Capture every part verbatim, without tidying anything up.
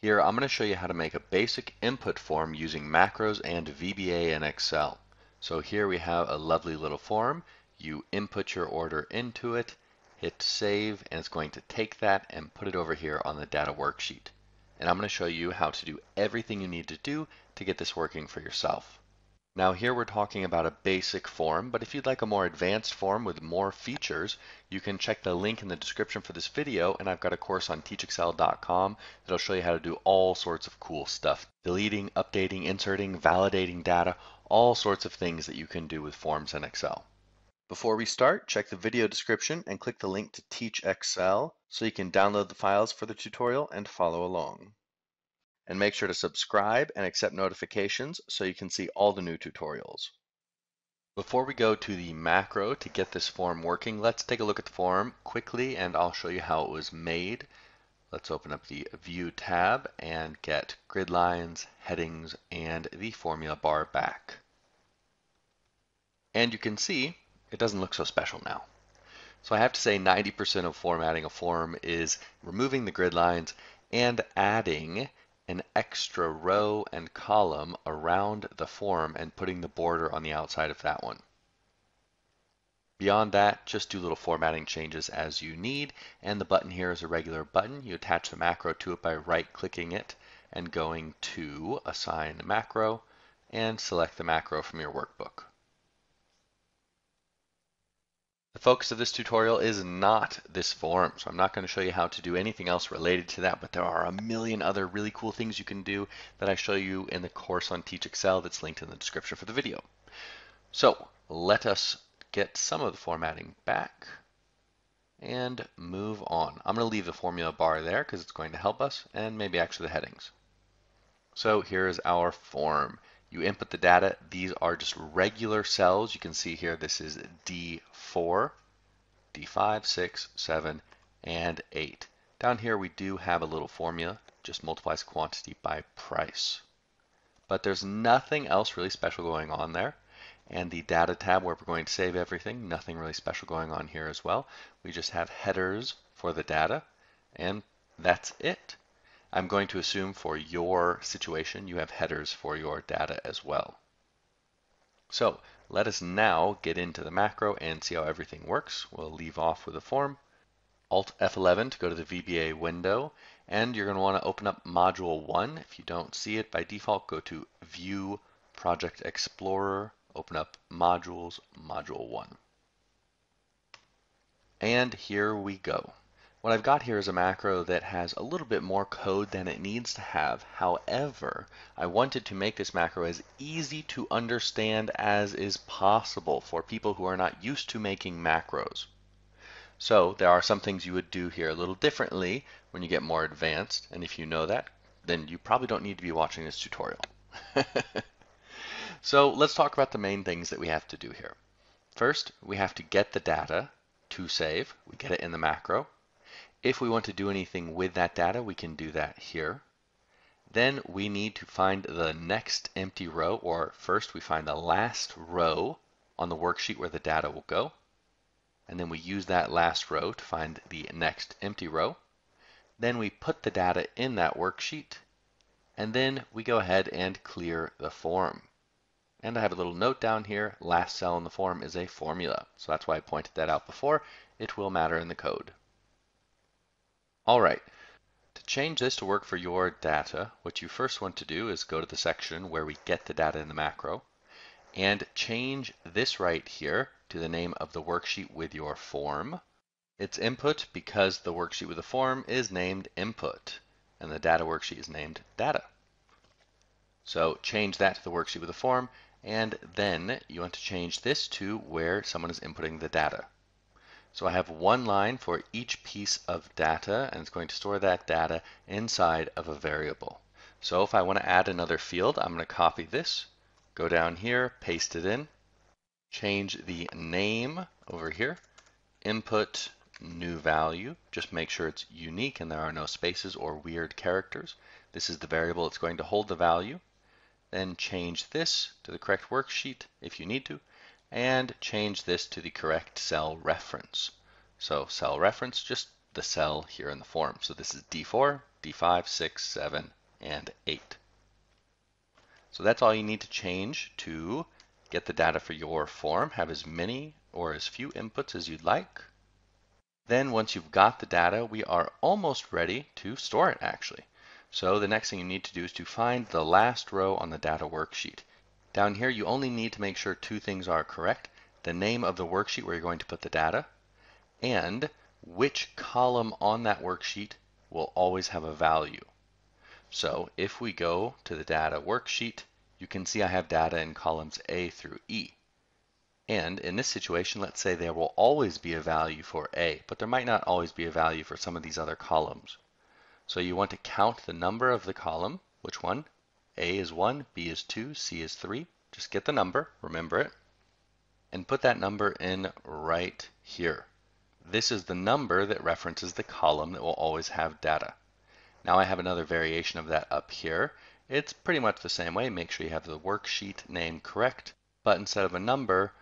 Here I'm going to show you how to make a basic input form using macros and V B A in Excel. So here we have a lovely little form. You input your order into it, hit save, and it's going to take that and put it over here on the data worksheet. And I'm going to show you how to do everything you need to do to get this working for yourself. Now here we're talking about a basic form, but if you'd like a more advanced form with more features, you can check the link in the description for this video, and I've got a course on teach excel dot com that'll show you how to do all sorts of cool stuff. Deleting, updating, inserting, validating data, all sorts of things that you can do with forms in Excel. Before we start, check the video description and click the link to Teach Excel so you can download the files for the tutorial and follow along. And make sure to subscribe and accept notifications so you can see all the new tutorials. Before we go to the macro to get this form working, let's take a look at the form quickly and I'll show you how it was made. Let's open up the View tab and get grid lines, headings, and the formula bar back. And you can see it doesn't look so special now. So I have to say ninety percent of formatting a form is removing the grid lines and adding an extra row and column around the form and putting the border on the outside of that one. Beyond that, just do little formatting changes as you need, and the button here is a regular button. You attach the macro to it by right-clicking it and going to Assign Macro and select the macro from your workbook. The focus of this tutorial is not this form, so I'm not going to show you how to do anything else related to that, but there are a million other really cool things you can do that I show you in the course on Teach Excel that's linked in the description for the video. So let us get some of the formatting back and move on. I'm going to leave the formula bar there because it's going to help us, and maybe actually the headings. So here is our form. You input the data. These are just regular cells. You can see here this is D four, D five, six, seven, and eight. Down here we do have a little formula, just multiplies quantity by price. But there's nothing else really special going on there. And the data tab where we're going to save everything, nothing really special going on here as well. We just have headers for the data, and that's it. I'm going to assume for your situation you have headers for your data as well. So let us now get into the macro and see how everything works. We'll leave off with the form. Alt F eleven to go to the V B A window, and you're going to want to open up Module one. If you don't see it by default, go to View, Project Explorer, open up Modules, Module one. And here we go. What I've got here is a macro that has a little bit more code than it needs to have. However, I wanted to make this macro as easy to understand as is possible for people who are not used to making macros. So there are some things you would do here a little differently when you get more advanced, and if you know that, then you probably don't need to be watching this tutorial. So let's talk about the main things that we have to do here. First, we have to get the data to save. We get it in the macro. If we want to do anything with that data, we can do that here. Then we need to find the next empty row, or first we find the last row on the worksheet where the data will go. And then we use that last row to find the next empty row. Then we put the data in that worksheet. And then we go ahead and clear the form. And I have a little note down here, last cell in the form is a formula. So that's why I pointed that out before. It will matter in the code. All right, to change this to work for your data, what you first want to do is go to the section where we get the data in the macro and change this right here to the name of the worksheet with your form. It's input because the worksheet with the form is named input and the data worksheet is named data. So change that to the worksheet with the form, and then you want to change this to where someone is inputting the data. So I have one line for each piece of data, and it's going to store that data inside of a variable. So if I want to add another field, I'm going to copy this, go down here, paste it in, change the name over here, input new value. Just make sure it's unique and there are no spaces or weird characters. This is the variable that's going to hold the value. Then change this to the correct worksheet if you need to, and change this to the correct cell reference. So cell reference, just the cell here in the form. So this is D four, D five, six, seven, and eight. So that's all you need to change to get the data for your form. Have as many or as few inputs as you'd like. Then once you've got the data, we are almost ready to store it actually. So the next thing you need to do is to find the last row on the data worksheet. Down here you only need to make sure two things are correct: the name of the worksheet where you're going to put the data, and which column on that worksheet will always have a value. So if we go to the data worksheet, you can see I have data in columns A through E. And in this situation, let's say there will always be a value for A, but there might not always be a value for some of these other columns. So you want to count the number of the column. Which one? A is one, B is two, C is three. Just get the number, remember it, and put that number in right here. This is the number that references the column that will always have data. Now I have another variation of that up here. It's pretty much the same way. Make sure you have the worksheet name correct, but instead of a number,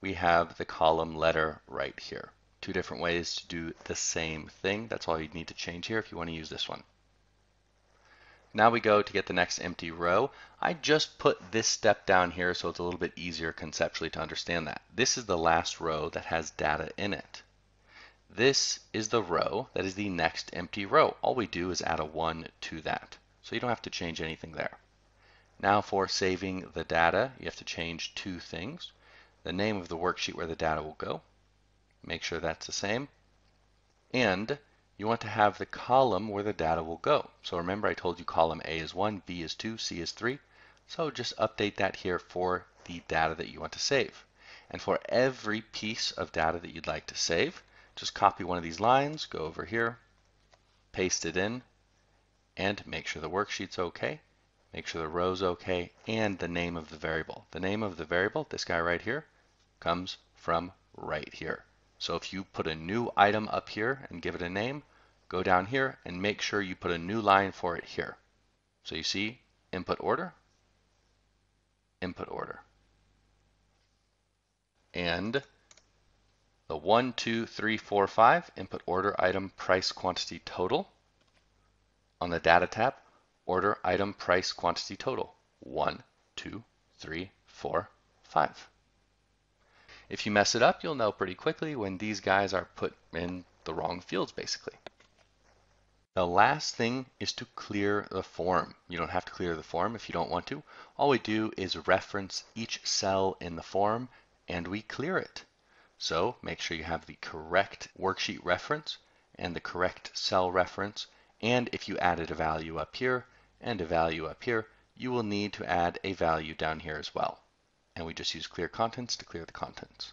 we have the column letter right here. Two different ways to do the same thing. That's all you need to change here if you want to use this one. Now we go to get the next empty row. I just put this step down here so it's a little bit easier conceptually to understand that. This is the last row that has data in it. This is the row that is the next empty row. All we do is add a one to that. So you don't have to change anything there. Now for saving the data, you have to change two things. The name of the worksheet where the data will go. Make sure that's the same. And you want to have the column where the data will go. So remember I told you column A is one, B is two, C is three. So just update that here for the data that you want to save. And for every piece of data that you'd like to save, just copy one of these lines, go over here, paste it in, and make sure the worksheet's okay, make sure the row's okay, and the name of the variable. The name of the variable, this guy right here, comes from right here. So if you put a new item up here and give it a name, go down here and make sure you put a new line for it here. So you see input order, input order, and the one, two, three, four, five, input order item price quantity total. On the data tab, order item price quantity total. One, two, three, four, five. If you mess it up, you'll know pretty quickly when these guys are put in the wrong fields basically. The last thing is to clear the form. You don't have to clear the form if you don't want to. All we do is reference each cell in the form and we clear it. So make sure you have the correct worksheet reference and the correct cell reference. And if you added a value up here and a value up here, you will need to add a value down here as well. And we just use clear contents to clear the contents.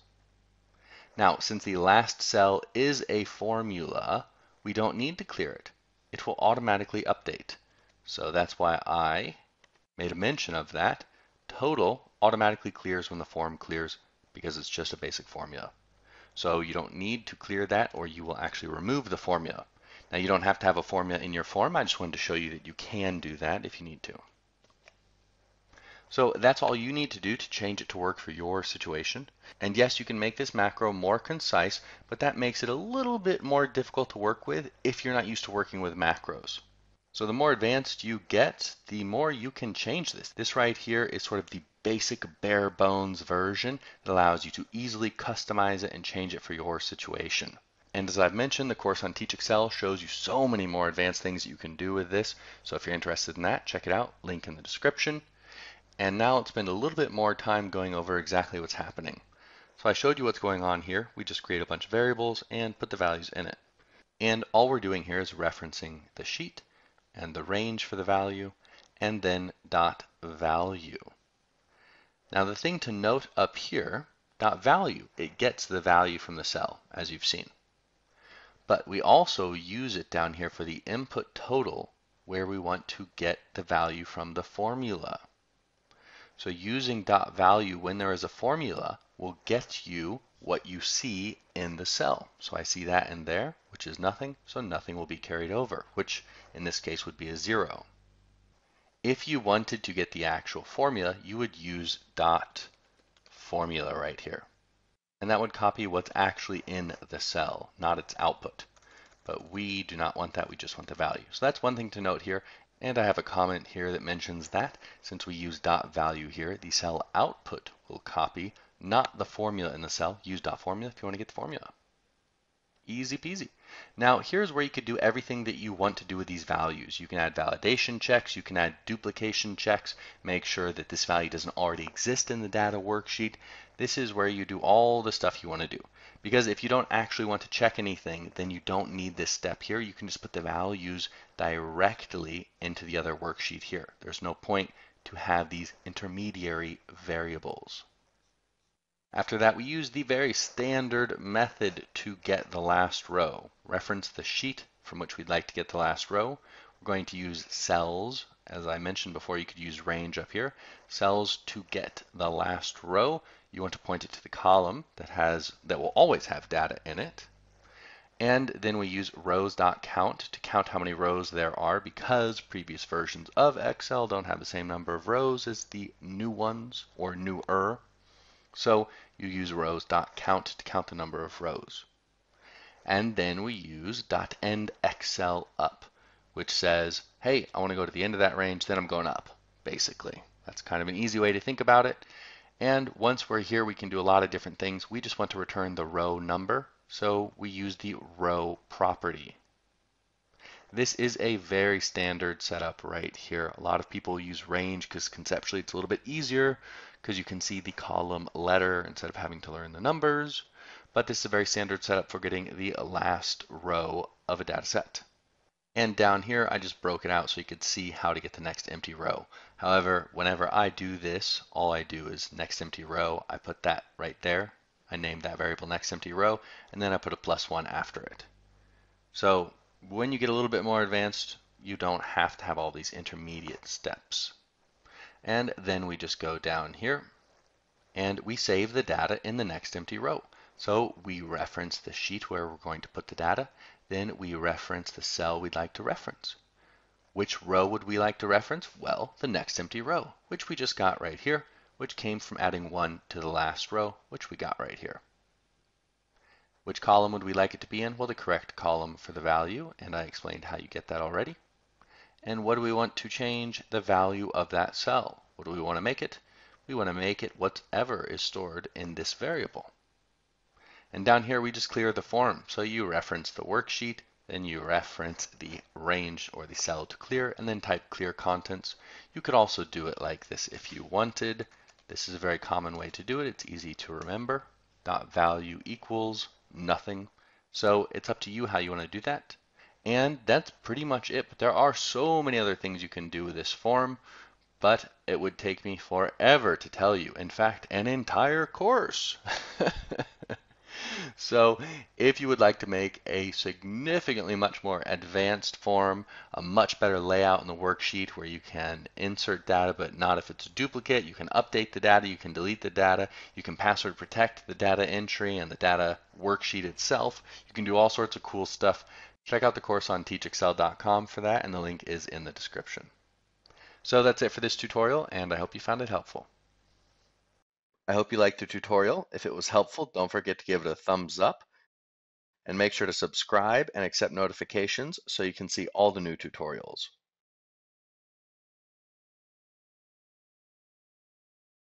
Now, since the last cell is a formula, we don't need to clear it. It will automatically update. So that's why I made a mention of that. Total automatically clears when the form clears, because it's just a basic formula. So you don't need to clear that, or you will actually remove the formula. Now you don't have to have a formula in your form. I just wanted to show you that you can do that if you need to. So that's all you need to do to change it to work for your situation. And yes, you can make this macro more concise, but that makes it a little bit more difficult to work with if you're not used to working with macros. So the more advanced you get, the more you can change this. This right here is sort of the basic bare bones version that allows you to easily customize it and change it for your situation. And as I've mentioned, the course on Teach Excel shows you so many more advanced things that you can do with this. So if you're interested in that, check it out. Link in the description. And now let's spend a little bit more time going over exactly what's happening. So I showed you what's going on here. We just create a bunch of variables and put the values in it. And all we're doing here is referencing the sheet and the range for the value, and then dot value. Now the thing to note up here, dot value, it gets the value from the cell, as you've seen. But we also use it down here for the input total, where we want to get the value from the formula. So using dot value when there is a formula will get you what you see in the cell. So I see that in there, which is nothing, so nothing will be carried over, which in this case would be a zero. If you wanted to get the actual formula, you would use dot formula right here. And that would copy what's actually in the cell, not its output. but we do not want that. We just want the value. So that's one thing to note here. And I have a comment here that mentions that since we use dot value here, the cell output will copy, not the formula in the cell. Use dot formula if you want to get the formula. Easy peasy. Now here's where you could do everything that you want to do with these values. You can add validation checks, you can add duplication checks, make sure that this value doesn't already exist in the data worksheet. This is where you do all the stuff you want to do. Because if you don't actually want to check anything, then you don't need this step here. You can just put the values directly into the other worksheet here. There's no point to have these intermediary variables. After that, we use the very standard method to get the last row. Reference the sheet from which we'd like to get the last row. We're going to use cells. As I mentioned before, you could use range up here. Cells to get the last row. You want to point it to the column that has that will always have data in it. And then we use rows.count to count how many rows there are, because previous versions of Excel don't have the same number of rows as the new ones or newer. So you use rows.count to count the number of rows. And then we use .end X L up, which says, hey, I want to go to the end of that range, then I'm going up, basically. That's kind of an easy way to think about it. And once we're here, we can do a lot of different things. We just want to return the row number, so we use the row property. This is a very standard setup right here. A lot of people use range because conceptually it's a little bit easier because you can see the column letter instead of having to learn the numbers. But this is a very standard setup for getting the last row of a data set. And down here, I just broke it out so you could see how to get the next empty row. However, whenever I do this, all I do is next empty row. I put that right there. I named that variable next empty row, and then I put a plus one after it. So when you get a little bit more advanced, you don't have to have all these intermediate steps. And then we just go down here and we save the data in the next empty row. So we reference the sheet where we're going to put the data. Then we reference the cell we'd like to reference. Which row would we like to reference? Well, the next empty row, which we just got right here, which came from adding one to the last row, which we got right here. Which column would we like it to be in? Well, the correct column for the value, and I explained how you get that already. And what do we want to change the value of that cell? What do we want to make it? We want to make it whatever is stored in this variable. And down here, we just clear the form. So you reference the worksheet, then you reference the range or the cell to clear, and then type clear contents. You could also do it like this if you wanted. This is a very common way to do it. It's easy to remember. Dot value equals nothing. So it's up to you how you want to do that. And that's pretty much it. But there are so many other things you can do with this form, but it would take me forever to tell you. In fact, an entire course. So if you would like to make a significantly much more advanced form, a much better layout in the worksheet where you can insert data, but not if it's a duplicate, you can update the data, you can delete the data, you can password protect the data entry and the data worksheet itself. You can do all sorts of cool stuff. Check out the course on teach excel dot com for that, and the link is in the description. So that's it for this tutorial, and I hope you found it helpful. I hope you liked the tutorial. If it was helpful, don't forget to give it a thumbs up and make sure to subscribe and accept notifications so you can see all the new tutorials.